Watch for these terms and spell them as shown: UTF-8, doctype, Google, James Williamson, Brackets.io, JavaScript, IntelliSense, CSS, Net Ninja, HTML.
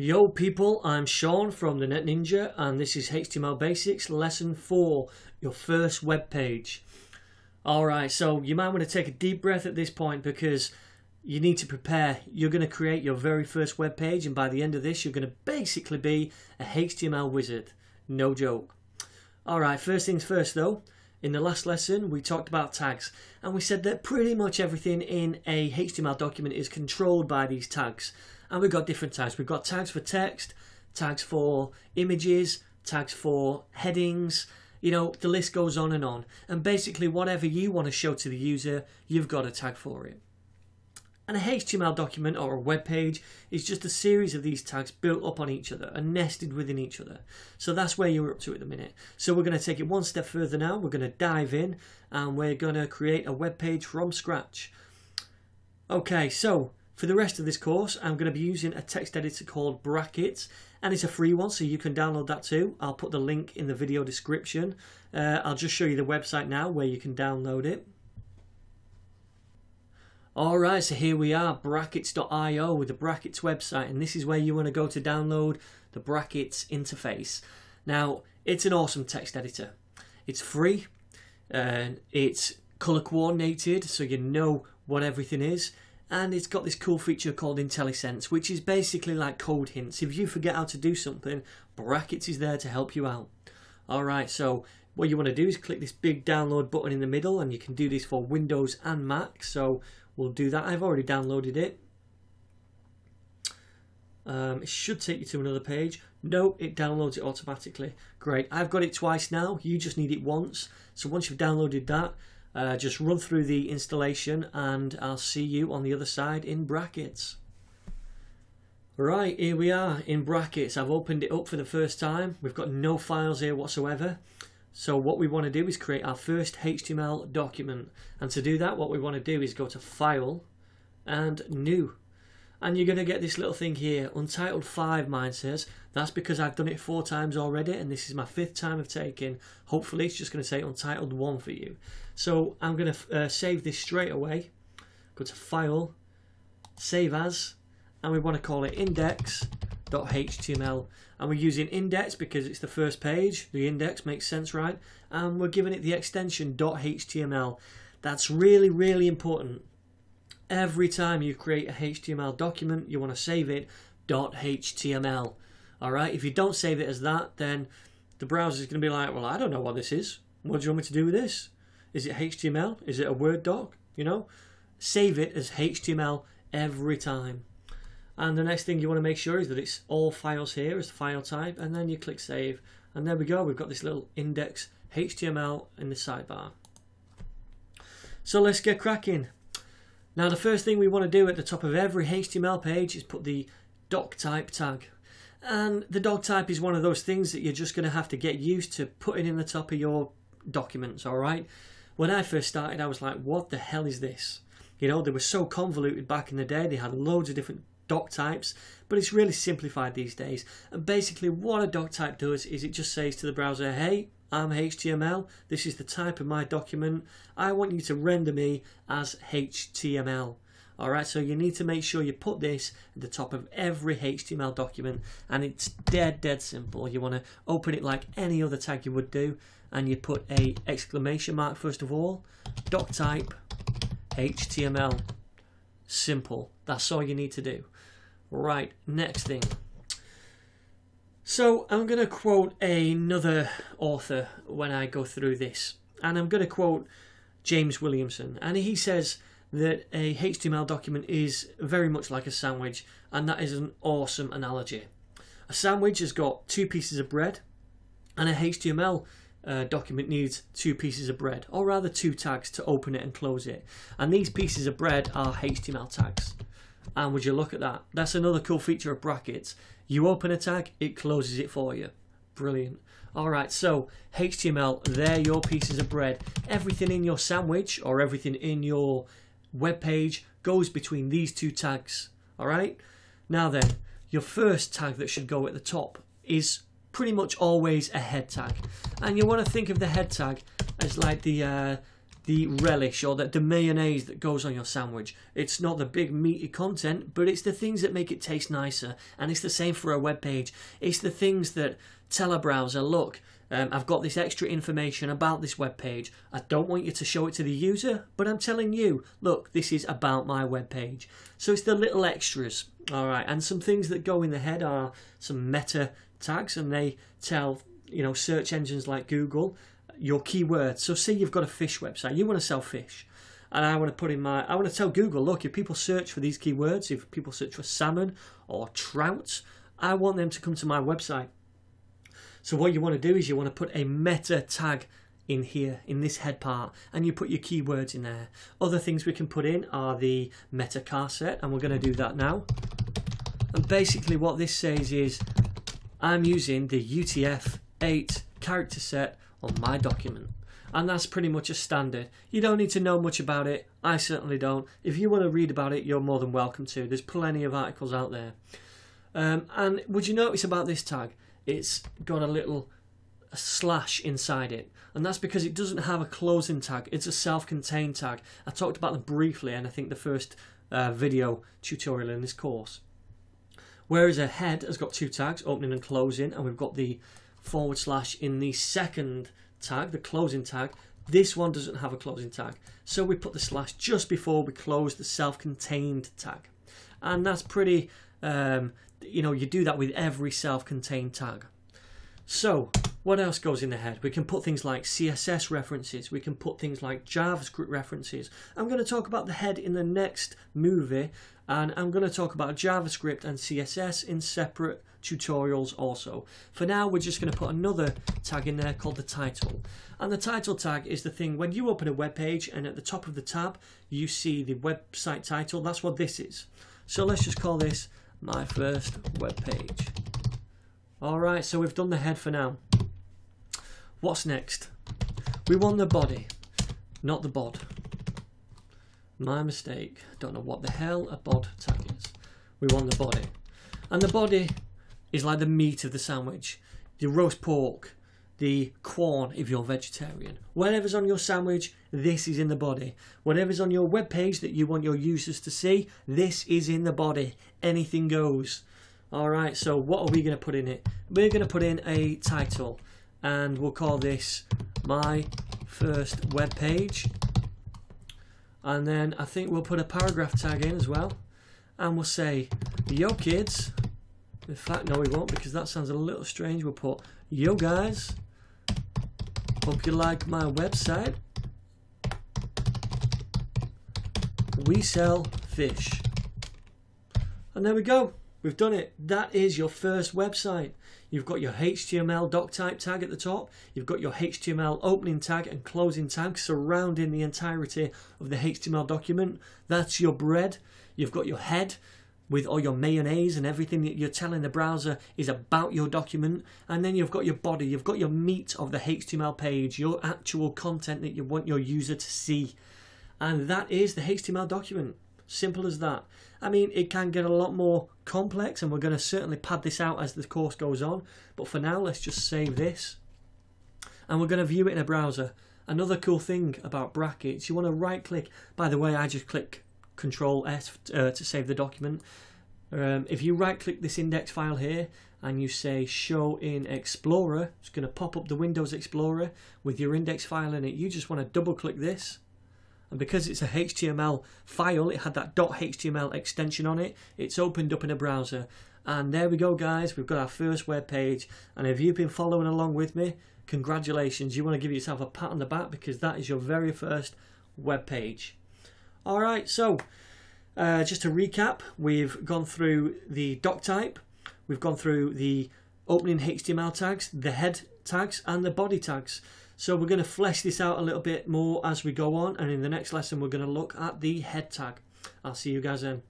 Yo people, I'm Sean from the Net Ninja and this is HTML Basics Lesson 4, your first web page. Alright, so you might want to take a deep breath at this point because you need to prepare. You're going to create your very first web page and by the end of this you're going to basically be a HTML wizard. No joke. Alright, first things first though. In the last lesson we talked about tags and we said that pretty much everything in a HTML document is controlled by these tags. And we've got different tags. We've got tags for text, tags for images, tags for headings, you know, the list goes on. And basically whatever you want to show to the user, you've got a tag for it. And a HTML document or a web page is just a series of these tags built up on each other and nested within each other. So that's where you're up to at the minute. So we're going to take it one step further now. We're going to dive in and we're going to create a web page from scratch. Okay, so for the rest of this course, I'm going to be using a text editor called Brackets, and it's a free one, so you can download that too. I'll put the link in the video description. I'll just show you the website now where you can download it. Alright, so here we are, Brackets.io with the Brackets website, and this is where you want to go to download the Brackets interface. Now, it's an awesome text editor. It's free, and it's color coordinated, so you know what everything is. And it's got this cool feature called IntelliSense, which is basically like code hints. If you forget how to do something, Brackets is there to help you out. Alright, so what you want to do is click this big download button in the middle, and you can do this for Windows and Mac, so we'll do that. I've already downloaded it. It should take you to another page. No, it downloads it automatically. Great, I've got it twice now, you just need it once. So once you've downloaded that, just run through the installation and I'll see you on the other side in Brackets. Right, here we are in Brackets. I've opened it up for the first time. We've got no files here whatsoever. So what we want to do is create our first HTML document. And to do that, what we want to do is go to File and New. And you're going to get this little thing here, Untitled 5, mine says. That's because I've done it 4 times already and this is my 5th time of taking. Hopefully it's just going to say Untitled 1 for you. So I'm going to save this straight away. Go to File, Save As, and we want to call it index.html. And we're using index because it's the first page. The index makes sense, right? And we're giving it the extension .html. That's really, really important. Every time you create a HTML document, you want to save it .html. Alright, if you don't save it as that, then the browser is going to be like, well, I don't know what this is. What do you want me to do with this? Is it HTML? Is it a Word doc? You know? Save it as HTML every time. And the next thing you want to make sure is that it's all files here as the file type, and then you click save. And there we go, we've got this little index HTML in the sidebar. So let's get cracking. Now the first thing we want to do at the top of every HTML page is put the doc type tag. And the doc type is one of those things that you're just going to have to get used to putting in the top of your documents, alright? When I first started, I was like, what the hell is this? You know, they were so convoluted back in the day, they had loads of different doc types, but it's really simplified these days. And basically what a doc type does is it just says to the browser, hey, I'm HTML, this is the type of my document, I want you to render me as HTML. Alright, so you need to make sure you put this at the top of every HTML document, and it's dead simple. You want to open it like any other tag you would do, and you put a exclamation mark first of all, doc type, HTML. Simple, that's all you need to do. Right, next thing. So I'm going to quote another author when I go through this, and I'm going to quote James Williamson, and he says that a HTML document is very much like a sandwich, and that is an awesome analogy. A sandwich has got 2 pieces of bread, and a HTML document needs 2 pieces of bread, or rather 2 tags to open it and close it, and these pieces of bread are HTML tags. And would you look at that? That's another cool feature of Brackets. You open a tag, it closes it for you. Brilliant. Alright, so HTML, they're your pieces of bread. Everything in your sandwich or everything in your web page goes between these 2 tags. Alright? Now then, your first tag that should go at the top is pretty much always a head tag. And you want to think of the head tag as like the the relish or the mayonnaise that goes on your sandwich. It's not the big meaty content, but it's the things that make it taste nicer. And it's the same for a web page. It's the things that tell a browser, look, I've got this extra information about this web page. I don't want you to show it to the user, but I'm telling you, look, this is about my web page. So it's the little extras, all right. And some things that go in the head are some meta tags, and they tell, you know, search engines like Google your keywords. So say you've got a fish website, you want to sell fish, and I want to put in my, I want to tell Google, look, if people search for these keywords, if people search for salmon or trout, I want them to come to my website. So what you want to do is you want to put a meta tag in here, in this head part, and you put your keywords in there. Other things we can put in are the meta car set, and we're going to do that now. And basically what this says is I'm using the UTF-8 character set on my document. And that's pretty much a standard. You don't need to know much about it. I certainly don't. If you want to read about it, you're more than welcome to. There's plenty of articles out there. And would you notice about this tag? It's got a little slash inside it, and that's because it doesn't have a closing tag. It's a self-contained tag. I talked about them briefly in I think the first video tutorial in this course. Whereas a head has got two tags, opening and closing, and we've got the forward slash in the second tag, the closing tag. This one doesn't have a closing tag, so we put the slash just before we close the self-contained tag. And that's pretty you know, you do that with every self-contained tag. So what else goes in the head? We can put things like CSS references, we can put things like JavaScript references. I'm going to talk about the head in the next movie, and I'm going to talk about JavaScript and CSS in separate tutorials also. For now, we're just going to put another tag in there called the title. And the title tag is the thing when you open a web page and at the top of the tab you see the website title. That's what this is. So let's just call this my first web page. Alright, so we've done the head for now. What's next? We want the body, not the bod. My mistake. Don't know what the hell a bod tag is. We want the body. And the body is like the meat of the sandwich, the roast pork, the corn if you're vegetarian. Whatever's on your sandwich, this is in the body. Whatever's on your web page that you want your users to see, this is in the body. Anything goes. Alright, so what are we going to put in it? We're going to put in a title, and we'll call this my first web page. And then I think we'll put a paragraph tag in as well, and we'll say yo kids. In fact, no, we won't, because that sounds a little strange. We'll put yo guys, hope you like my website. We sell fish. And there we go. We've done it. That is your first website. You've got your HTML doc type tag at the top. You've got your HTML opening tag and closing tag surrounding the entirety of the HTML document. That's your bread. You've got your head with all your mayonnaise and everything that you're telling the browser is about your document. And then you've got your body, you've got your meat of the HTML page, your actual content that you want your user to see. And that is the HTML document. Simple as that. I mean, it can get a lot more complex, and we're going to certainly pad this out as the course goes on. But for now, let's just save this. And we're going to view it in a browser. Another cool thing about Brackets, you want to right click. By the way, I just click Control S to save the document. If you right click this index file here and you say show in Explorer, it's going to pop up the Windows Explorer with your index file in it. You just want to double click this, and because it's a HTML file, it had that .html extension on it. It's opened up in a browser, and there we go, guys. We've got our first web page. And if you've been following along with me, congratulations. You want to give yourself a pat on the back, because that is your very first web page. Alright, so just to recap, we've gone through the doc type, we've gone through the opening HTML tags, the head tags, and the body tags. So we're going to flesh this out a little bit more as we go on, and in the next lesson we're going to look at the head tag. I'll see you guys then.